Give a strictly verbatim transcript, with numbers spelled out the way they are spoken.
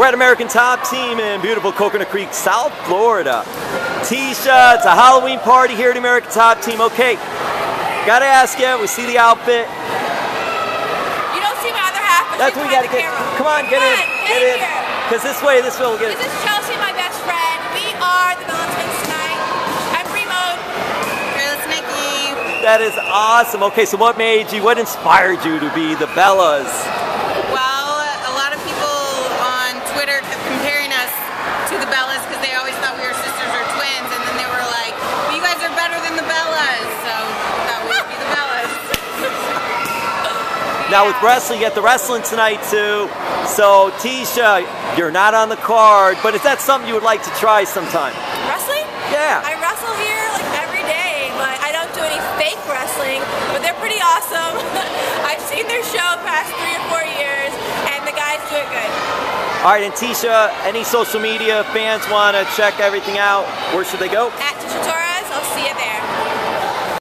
We're at American Top Team in beautiful Coconut Creek, South Florida. Tisha, it's a Halloween party here at American Top Team. Okay, gotta ask you, we see the outfit. You don't see my other half, but that's what we gotta get. Camera. Come on, get, Come in, on, get in, get in. Because this way, this way will get it. This is Chelsea, my best friend. We are the Bella Twins tonight. I'm Primo. Girls, Nikki. That is awesome. Okay, so what made you, what inspired you to be the Bellas? Now with wrestling, you got the wrestling tonight too. So Tisha, you're not on the card, but is that something you would like to try sometime? Wrestling? Yeah. I wrestle here like every day, but I don't do any fake wrestling, but they're pretty awesome. I've seen their show past three or four years, and the guys do it good. All right, and Tisha, any social media fans want to check everything out, where should they go? At Tecia Torres.